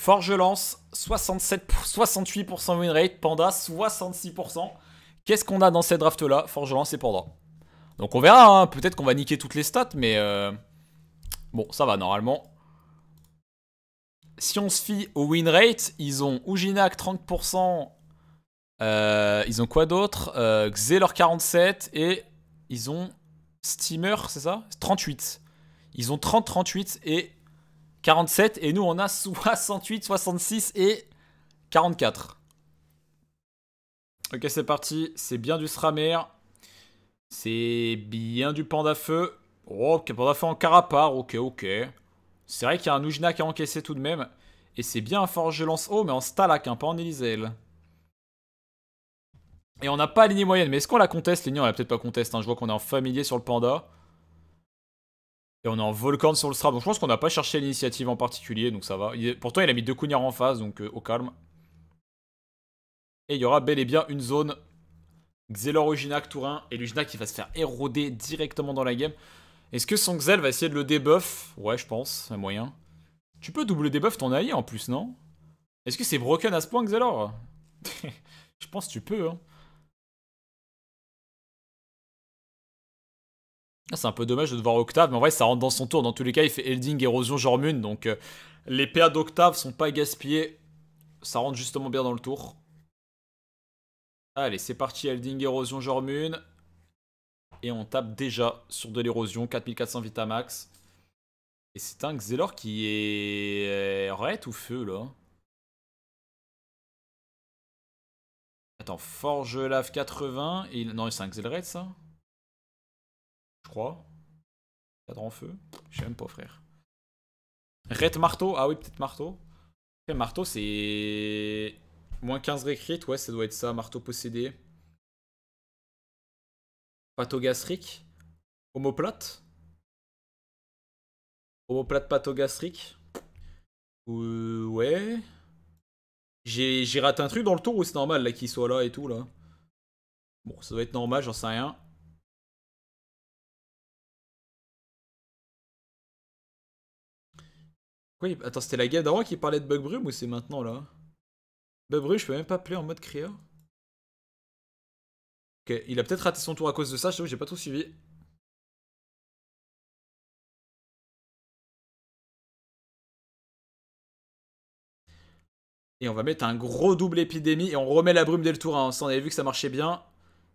Forge Lance, 68% win rate. Panda, 66%. Qu'est-ce qu'on a dans cette draft-là? Forge Lance et Panda. Donc on verra, hein. Peut-être qu'on va niquer toutes les stats, mais... Bon, ça va, normalement. Si on se fie au win rate, ils ont Ouginak 30%. Ils ont quoi d'autre? Xelor 47 et ils ont Steamer, c'est ça? 38. Ils ont 30, 38 et 47 et nous on a 68, 66 et 44. Ok, c'est parti, c'est bien du SRAM, c'est bien du Pandafeu. Oh, okay, Pandafeu en Carapar, ok, ok. C'est vrai qu'il y a un Ouginak à encaisser tout de même. Et c'est bien un Forge Lance haut, mais en Stalak, hein, pas en Elisel. Et on n'a pas la ligne moyenne, mais est-ce qu'on la conteste? Les lignes, on la peut-être pas conteste, hein. Je vois qu'on est en familier sur le Panda. Et on est en Volcan sur le SRAM, donc je pense qu'on n'a pas cherché l'initiative en particulier, donc ça va. Pourtant, il a mis deux cognards en face, donc au calme. Et il y aura bel et bien une zone Xelor, Ouginak, Tourin, et l'Ouginak qui va se faire éroder directement dans la game. Est-ce que son Xel va essayer de le débuff? Ouais, je pense, c'est moyen. Tu peux double débuff ton allié en plus, non? Est-ce que c'est broken à ce point, Xelor? Je pense que tu peux, hein. C'est un peu dommage de devoir Octave, mais en vrai ça rentre dans son tour. Dans tous les cas, il fait Elding, Erosion, Jormune. Donc les PA d'Octave sont pas gaspillés. Ça rentre justement bien dans le tour. Allez, c'est parti, Elding, Erosion, Jormune. Et on tape déjà sur de l'érosion, 4400 Vitamax. Et c'est un Xelor qui est... Ret ou feu là? Attends, Forge Lave 80. Et... Non, c'est un Xel Ret ça? Je crois. Cadre en feu. Je sais même pas, frère. Ret Marteau. Ah oui, peut-être Marteau. Après, Marteau, c'est... Moins 15 récrites. Ouais, ça doit être ça. Marteau possédé. Pathogastrique. Homoplate. Homoplate pathogastrique. Ouais. J'ai raté un truc dans le tour ou c'est normal là qu'il soit là et tout là? Bon, ça doit être normal, j'en sais rien. Oui, attends, c'était la game d'avant qui parlait de Bug Brume ou c'est maintenant là? Bug Brume, je peux même pas appeler en mode créa. Ok, il a peut-être raté son tour à cause de ça, je sais que j'ai pas tout suivi. Et on va mettre un gros double épidémie et on remet la brume dès le tour 1. Hein. On avait vu que ça marchait bien.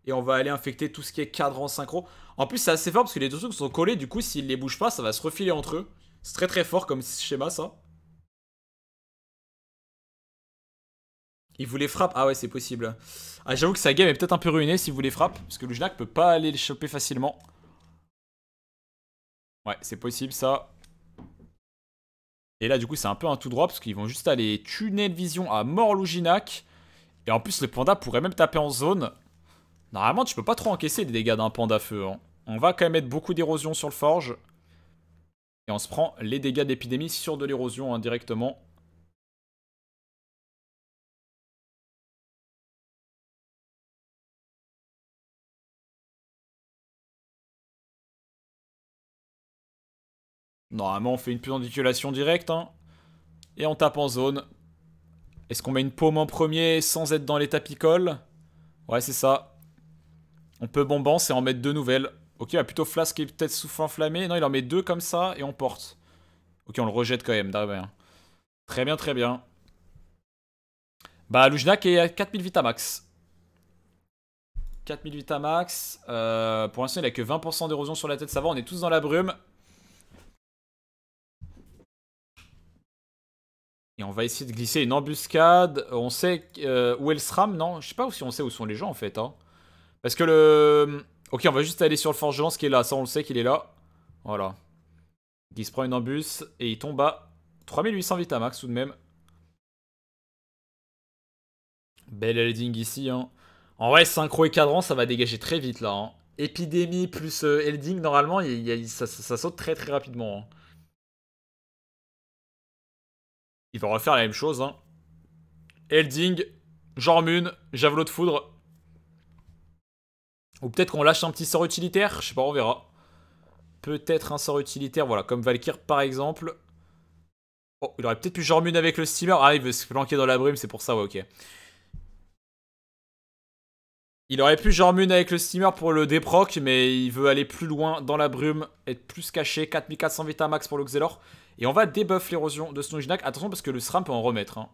Et on va aller infecter tout ce qui est cadre en synchro. En plus, c'est assez fort parce que les deux trucs sont collés. Du coup, s'ils les bougent pas, ça va se refiler entre eux. C'est très très fort comme schéma ça. Il vous les frappe. Ah ouais, c'est possible. Ah, j'avoue que sa game est peut-être un peu ruinée si vous les frappe. Parce que l'Ouginak peut pas aller les choper facilement. Ouais, c'est possible ça. Et là du coup c'est un peu un tout droit parce qu'ils vont juste aller tunnel vision à mort l'Ouginak. Et en plus le panda pourrait même taper en zone. Normalement tu peux pas trop encaisser les dégâts d'un panda feu. Hein. On va quand même mettre beaucoup d'érosion sur le forge. Et on se prend les dégâts d'épidémie sur de l'érosion indirectement. Normalement on fait une pendiculation directe. Hein, et on tape en zone. Est-ce qu'on met une paume en premier sans être dans les tapicoles? Ouais c'est ça. On peut bombance et en mettre deux nouvelles. Ok, bah plutôt flasque et peut-être souffle enflammé. Non, il en met deux comme ça et on porte. Ok, on le rejette quand même. Très bien, très bien. Bah, l'Ouginak est à 4000 Vitamax. 4000 Vitamax. Pour l'instant, il a que 20% d'érosion sur la tête. Ça va, on est tous dans la brume. Et on va essayer de glisser une embuscade. On sait où est le SRAM, non? Je sais pas si on sait où sont les gens en fait. Hein. Parce que le... Ok, on va juste aller sur le Forge Lance qui est là. Ça, on le sait qu'il est là. Voilà. Il se prend une embus et il tombe à 3800 Vitamax tout de même. Belle Elding ici. Hein. En vrai, synchro et cadran, ça va dégager très vite là. Hein. Épidémie plus Elding, normalement, ça saute très très rapidement. Hein. Il va refaire la même chose. Hein. Elding, Jormune, Javelot de Foudre. Ou peut-être qu'on lâche un petit sort utilitaire, je sais pas, on verra. Peut-être un sort utilitaire, voilà, comme Valkyr par exemple. Oh, il aurait peut-être pu Jormune avec le steamer. Ah, il veut se planquer dans la brume, c'est pour ça, ouais, ok. Il aurait pu Jormune avec le steamer pour le déproc, mais il veut aller plus loin dans la brume, être plus caché. 4400 Vita max pour le Xelor. Et on va débuff l'érosion de son Ouginak. Attention parce que le SRAM peut en remettre. Hein.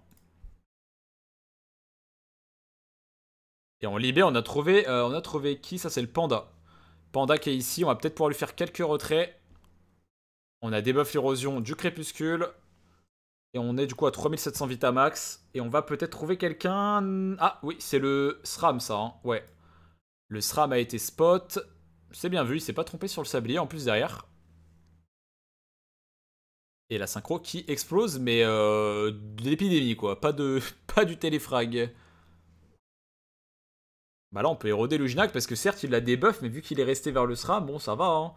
Et en Libé, on a trouvé qui? Ça, c'est le Panda. Panda qui est ici. On va peut-être pouvoir lui faire quelques retraits. On a débuff l'érosion du crépuscule. Et on est du coup à 3700 Vita max. Et on va peut-être trouver quelqu'un... Ah oui, c'est le SRAM ça. Hein. Ouais. Le SRAM a été spot. C'est bien vu, il s'est pas trompé sur le sablier en plus derrière. Et la synchro qui explose, mais de l'épidémie quoi. Pas du téléfrag. Bah là on peut éroder l'Ouginak parce que certes il la débuff, mais vu qu'il est resté vers le SRAM, bon ça va. Hein.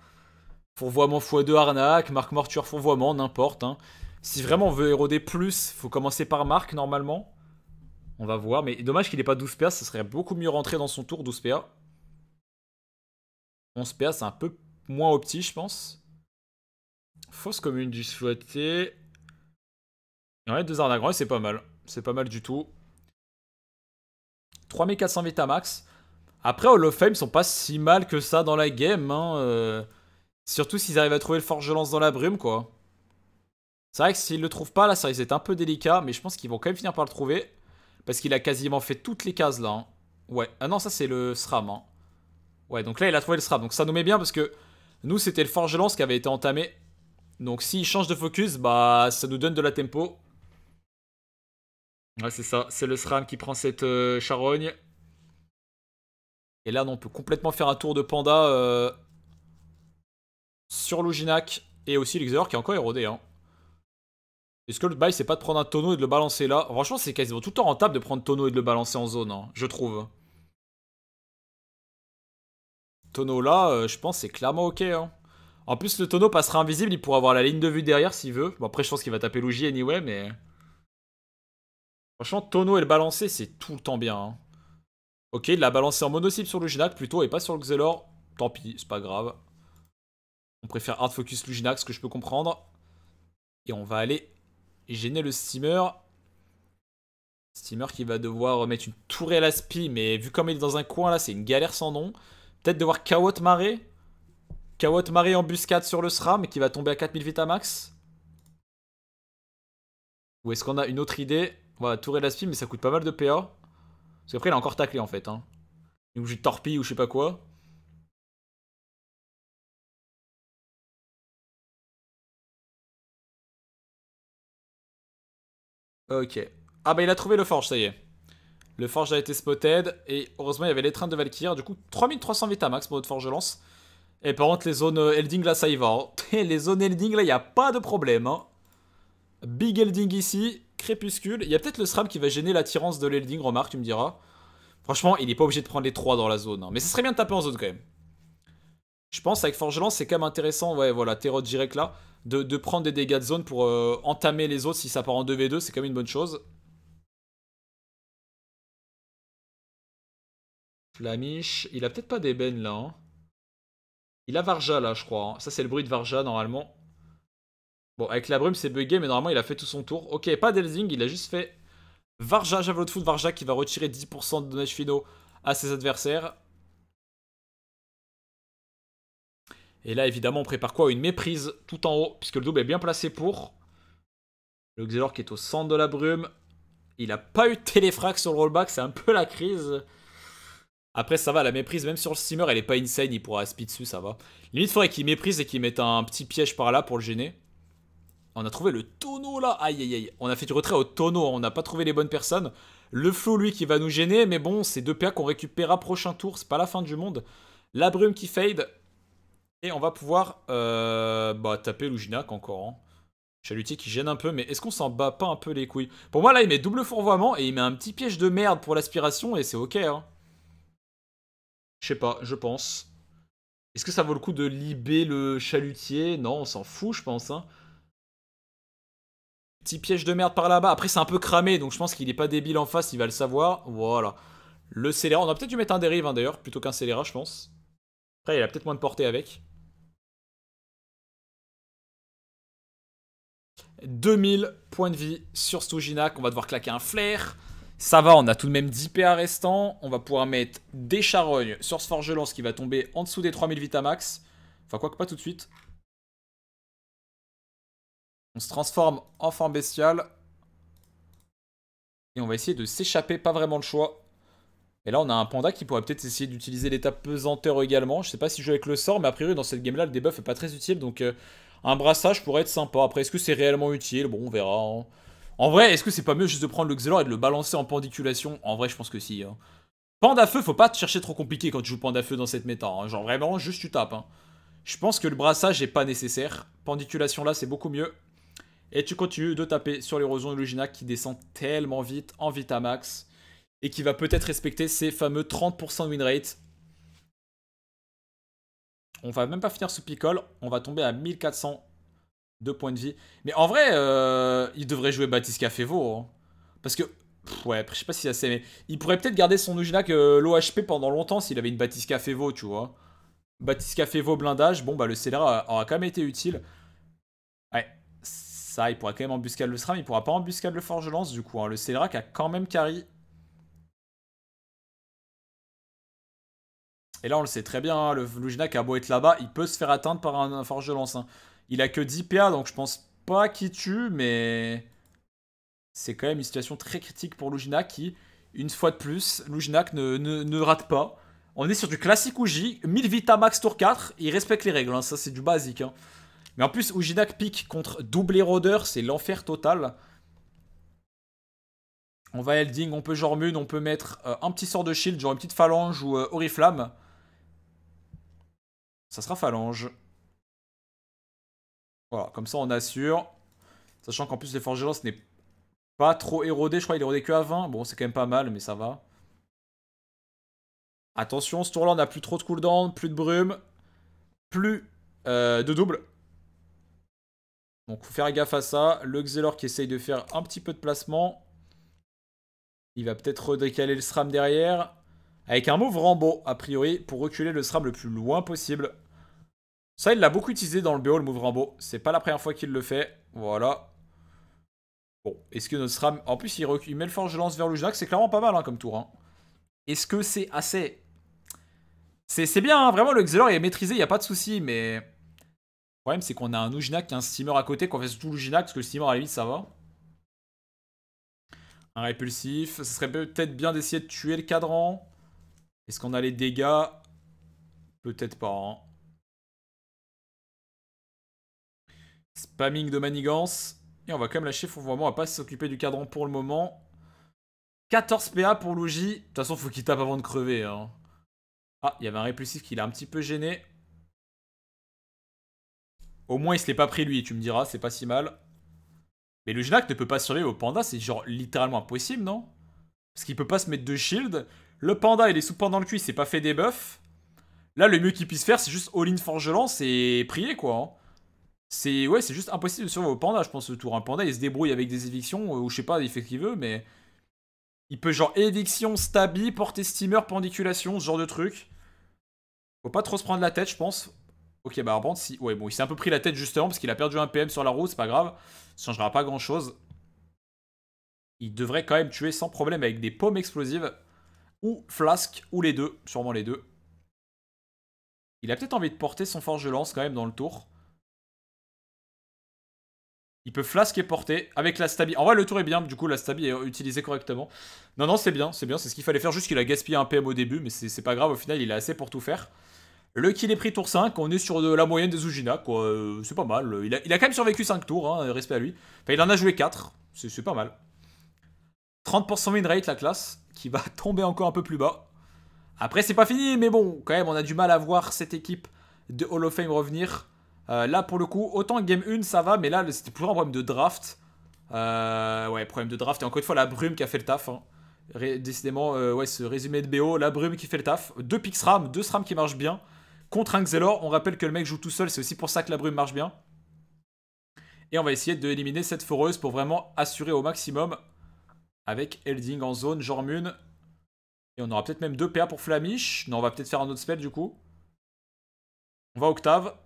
Fourvoiement x2 arnaque, marque mortuaire fourvoiement, n'importe. Hein. Si vraiment on veut éroder plus, faut commencer par marque normalement. On va voir, mais dommage qu'il n'ait pas 12 PA, ça serait beaucoup mieux rentré dans son tour, 12 PA. 11 PA, c'est un peu moins opti, je pense. Fausse commune du souhaité. Ouais, deux arnaques, ouais, c'est pas mal. C'est pas mal du tout. 3400 Vita max. Après, Hall of Fame ils sont pas si mal que ça dans la game. Hein. Surtout s'ils arrivent à trouver le Forge Lance dans la brume, quoi. C'est vrai que s'ils le trouvent pas, là, ça risque d'être un peu délicat. Mais je pense qu'ils vont quand même finir par le trouver. Parce qu'il a quasiment fait toutes les cases, là. Hein. Ouais. Ah non, ça, c'est le SRAM. Hein. Ouais, donc là, il a trouvé le SRAM. Donc ça nous met bien parce que nous, c'était le Forge Lance qui avait été entamé. Donc s'il change de focus, bah, ça nous donne de la tempo. Ouais, c'est ça. C'est le SRAM qui prend cette charogne. Et là, on peut complètement faire un tour de Panda sur l'Ouginak. Et aussi l'Xelor qui est encore érodé, hein. Est-ce que le bail c'est pas de prendre un tonneau et de le balancer là? Franchement c'est quasiment tout le temps rentable de prendre tonneau et de le balancer en zone, hein, je trouve. Tonneau là, je pense c'est clairement ok. Hein. En plus le tonneau passera invisible, il pourra avoir la ligne de vue derrière s'il veut. Bon après je pense qu'il va taper l'Ougi anyway mais... Franchement tonneau et le balancer c'est tout le temps bien. Hein. Ok il l'a balancé en mono-cible sur l'Ouginak plutôt et pas sur le Xelor. Tant pis, c'est pas grave. On préfère hard focus l'Ouginak, ce que je peux comprendre. Et on va aller... Et gêner le steamer. Steamer qui va devoir mettre une tourelle à spi. Mais vu comme il est dans un coin là, c'est une galère sans nom. Peut-être devoir Kawotte Marée. Kawotte Marée embuscade sur le SRAM qui va tomber à 4000 Vita max. Ou est-ce qu'on a une autre idée? Voilà, tourelle à spi, mais ça coûte pas mal de PA. Parce qu'après, il a encore taclé en fait. Hein. Ou j'ai torpille ou je sais pas quoi. Ok. Ah bah il a trouvé le Forge, ça y est. Le Forge a été spotted. Et heureusement il y avait l'étreinte de Valkyr. Du coup 3300 Vita max pour notre Forge Lance. Et par contre les zones Elding là ça y va. Hein. Les zones Elding là il n'y a pas de problème. Hein. Big Elding ici. Crépuscule. Il y a peut-être le SRAM qui va gêner l'attirance de l'Elding. Remarque tu me diras. Franchement il n'est pas obligé de prendre les 3 dans la zone. Hein. Mais ce serait bien de taper en zone quand même. Je pense avec Forge Lance c'est quand même intéressant. Ouais voilà terreau direct là. De prendre des dégâts de zone pour entamer les autres si ça part en 2v2, c'est quand même une bonne chose. Flamish, il a peut-être pas d'ébène là. Hein. Il a Varja là, je crois. Hein. Ça, c'est le bruit de Varja normalement. Bon, avec la brume, c'est bugué, mais normalement, il a fait tout son tour. Ok, pas d'Elding, il a juste fait Varja, javelot de foot, Varja qui va retirer 10% de dommages finaux à ses adversaires. Et là, évidemment, on prépare quoi? Une méprise tout en haut, puisque le double est bien placé pour. Le Xelor qui est au centre de la brume. Il n'a pas eu de téléfrag sur le rollback, c'est un peu la crise. Après, ça va, la méprise, même sur le steamer, elle n'est pas insane, il pourra speed dessus, ça va. Limite, il faudrait qu'il méprise et qu'il mette un petit piège par là pour le gêner. On a trouvé le tonneau, là. Aïe, aïe, aïe. On a fait du retrait au tonneau, on n'a pas trouvé les bonnes personnes. Le flou, lui, qui va nous gêner, mais bon, c'est 2 PA qu'on récupérera prochain tour, c'est pas la fin du monde. La brume qui fade. Et on va pouvoir bah, taper l'Ouginak encore. Hein. Chalutier qui gêne un peu, mais est-ce qu'on s'en bat pas un peu les couilles? Pour moi, là, il met double fourvoiement et il met un petit piège de merde pour l'aspiration et c'est ok. Hein. Je sais pas, je pense. Est-ce que ça vaut le coup de libérer le chalutier? Non, on s'en fout, je pense. Hein. Petit piège de merde par là-bas. Après, c'est un peu cramé, donc je pense qu'il est pas débile en face, il va le savoir. Voilà. Le scélérat, on a peut-être dû mettre un dérive, hein, d'ailleurs, plutôt qu'un scélérat, je pense. Après, il a peut-être moins de portée avec. 2000 points de vie sur ce Ouginak. On va devoir claquer un flair. Ça va, on a tout de même 10 PA restants. On va pouvoir mettre des charognes sur ce Forge Lance qui va tomber en dessous des 3000 Vitamax. Enfin, quoique pas tout de suite. On se transforme en forme bestiale. Et on va essayer de s'échapper, pas vraiment le choix. Et là, on a un panda qui pourrait peut-être essayer d'utiliser l'état pesanteur également. Je sais pas si je joue avec le sort, mais a priori, dans cette game-là, le debuff est pas très utile. Donc, un brassage pourrait être sympa. Après, est-ce que c'est réellement utile? Bon, on verra. Hein. En vrai, est-ce que c'est pas mieux juste de prendre le Xelor et de le balancer en pendiculation? En vrai, je pense que si. Hein. Pandafeu, faut pas te chercher trop compliqué quand tu joues Pandafeu dans cette méta. Hein. Genre, vraiment, juste tu tapes. Hein. Je pense que le brassage est pas nécessaire. Pendiculation, là, c'est beaucoup mieux. Et tu continues de taper sur l'érosion de l'Ouginak qui descend tellement vite en Vitamax. Et qui va peut-être respecter ces fameux 30% de win rate. On va même pas finir sous picole. On va tomber à 1400 de points de vie. Mais en vrai, il devrait jouer Bathyscaphe Evo. Hein. Parce que, ouais, je sais pas si assez, mais il pourrait peut-être garder son Ouginak low HP pendant longtemps s'il avait une Bathyscaphe Evo, tu vois. Bathyscaphe Evo blindage, bon bah le scélérat aura quand même été utile. Ouais, ça, il pourra quand même embuscade le SRAM, il pourra pas embuscade le Forge Lance du coup. Hein. Le scélérat qui a quand même carry. Et là, on le sait très bien, hein, le Ouginak a beau être là-bas, il peut se faire atteindre par un Forge Lance. Hein. Il a que 10 PA, donc je pense pas qu'il tue, mais c'est quand même une situation très critique pour Ouginak qui, une fois de plus, Ouginak ne rate pas. On est sur du classique Ougi, 1000 Vita Max tour 4, il respecte les règles, hein, ça c'est du basique. Hein. Mais en plus, Ouginak pique contre double érodeur, c'est l'enfer total. On va Elding, on peut Jormune, on peut mettre un petit sort de shield, genre une petite Phalange ou Oriflamme. Ça sera Phalange. Voilà, comme ça on assure. Sachant qu'en plus le Forge Lance n'est pas trop érodé. Je crois qu'il est érodé que à 20. Bon, c'est quand même pas mal, mais ça va. Attention, ce tour-là, on n'a plus trop de cooldown, plus de brume, plus de double. Donc, faut faire gaffe à ça. Le Xelor qui essaye de faire un petit peu de placement. Il va peut-être redécaler le SRAM derrière. Avec un move Rambo, a priori, pour reculer le SRAM le plus loin possible. Ça, il l'a beaucoup utilisé dans le BO, le move Rambo. C'est pas la première fois qu'il le fait. Voilà. Bon, est-ce que notre SRAM... En plus, il met le Forge Lance vers l'Ouginak. C'est clairement pas mal hein, comme tour. Hein. Est-ce que c'est assez? C'est bien, hein, vraiment, le Xelor est maîtrisé, il n'y a pas de souci. Mais... le problème, c'est qu'on a un Ouginak et un Steamer à côté, qu'on fait surtout l'Ouginak, parce que le Steamer, à la limite, ça va. Un répulsif. Ce serait peut-être bien d'essayer de tuer le cadran. Est-ce qu'on a les dégâts? Peut-être pas. Hein. Spamming de manigance. Et on va quand même lâcher. Faut vraiment pas s'occuper du cadran pour le moment. 14 PA pour l'Ougi. De toute façon, faut qu'il tape avant de crever. Hein. Ah, il y avait un répulsif qui l'a un petit peu gêné. Au moins, il se l'est pas pris lui. Tu me diras, c'est pas si mal. Mais le Ouginak ne peut pas survivre au panda. C'est genre littéralement impossible, non? Parce qu'il peut pas se mettre de shield. Le panda, il est sous pendant le cul. Il s'est pas fait des buffs. Là, le mieux qu'il puisse faire, c'est juste all-in Forge Lance et prier, quoi. Hein. C'est ouais, c'est juste impossible de survivre au panda, je pense, le tour. Un panda, il se débrouille avec des évictions ou je sais pas, il fait ce qu'il veut, mais... il peut genre éviction, stabby, porter steamer, pendiculation, ce genre de truc. Faut pas trop se prendre la tête, je pense. Ok, bah Arband, si... ouais, bon, il s'est un peu pris la tête justement parce qu'il a perdu un PM sur la roue, c'est pas grave. Ça changera pas grand-chose. Il devrait quand même tuer sans problème avec des pommes explosives. Ou flasque, ou les deux. Sûrement les deux. Il a peut-être envie de porter son Forge Lance quand même dans le tour. Il peut flasque et porter avec la stabby. En vrai, le tour est bien. Du coup, la stabby est utilisée correctement. Non, non, c'est bien. C'est bien. C'est ce qu'il fallait faire. Juste qu'il a gaspillé un PM au début. Mais c'est pas grave. Au final, il a assez pour tout faire. Le kill est pris tour 5. On est sur de la moyenne des Ouginak. C'est pas mal. Il a quand même survécu 5 tours. Hein, respect à lui. Enfin, il en a joué 4. C'est pas mal. 30% win rate, la classe. Qui va tomber encore un peu plus bas. Après, c'est pas fini. Mais bon, quand même, on a du mal à voir cette équipe de Hall of Fame revenir. Là pour le coup, autant game 1 ça va, mais là c'était plus un problème de draft. Ouais, problème de draft, et encore une fois la brume qui a fait le taf. Hein. Décidément, ouais, ce résumé de BO, la brume qui fait le taf. 2 picks SRAM, 2 SRAM qui marchent bien. Contre un Xelor, on rappelle que le mec joue tout seul, c'est aussi pour ça que la brume marche bien. Et on va essayer d'éliminer cette foreuse pour vraiment assurer au maximum. Avec Elding en zone, Jormune. Et on aura peut-être même 2 PA pour Flamish. Non, on va peut-être faire un autre spell du coup. On va Octave.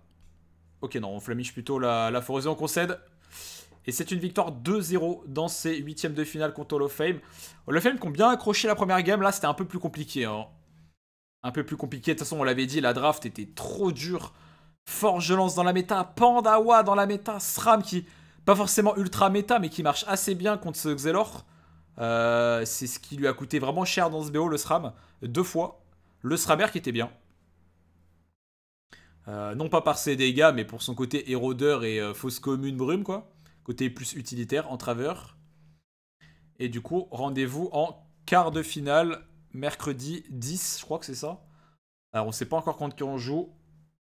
Ok, non, on flamiche plutôt la foreuse et on concède. Et c'est une victoire 2-0 dans ces huitièmes de finale contre Hall of Fame. Hall of Fame qui ont bien accroché la première game. Là, c'était un peu plus compliqué. Hein. Un peu plus compliqué. De toute façon, on l'avait dit, la draft était trop dure. Forge Lance dans la méta. Pandawa dans la méta. SRAM qui, pas forcément ultra méta, mais qui marche assez bien contre ce Xelor. C'est ce qui lui a coûté vraiment cher dans ce BO, le SRAM. Deux fois. Le SRAMer qui était bien. Non pas par ses dégâts, mais pour son côté érodeur et fausse commune brume, quoi. Côté plus utilitaire, entraveur. Et du coup, rendez-vous en quart de finale, mercredi 10, je crois que c'est ça. Alors, on ne sait pas encore contre qui on joue.